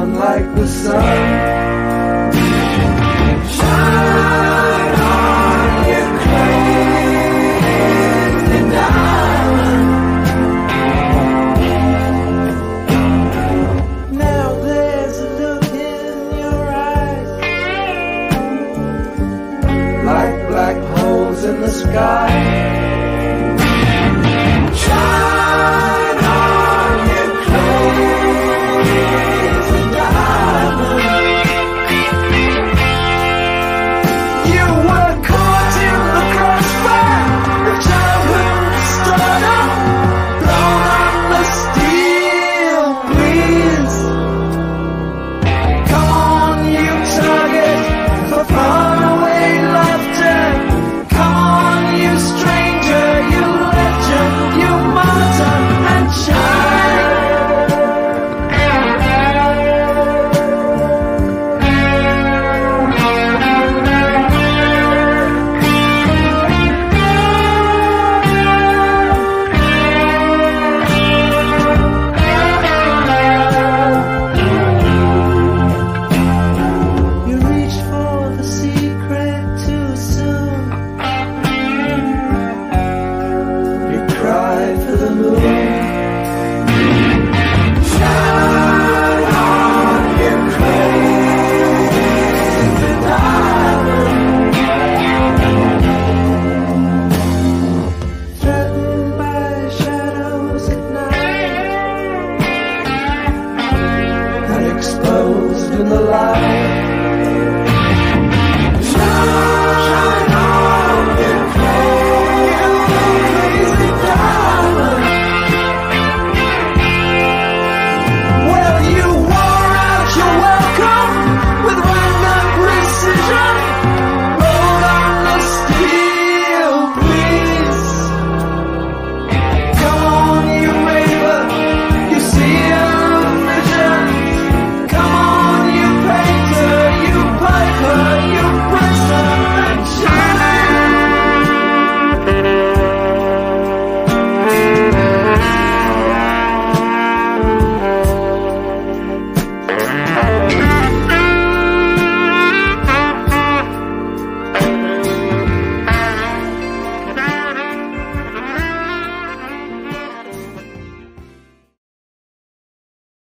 down like the sun. In the sky, shine on your crazy diamond. You were caught in the crossfire of childhood stardom, blown on the steel wheels. Come on, you target for faraway laughter. Exposed in the light.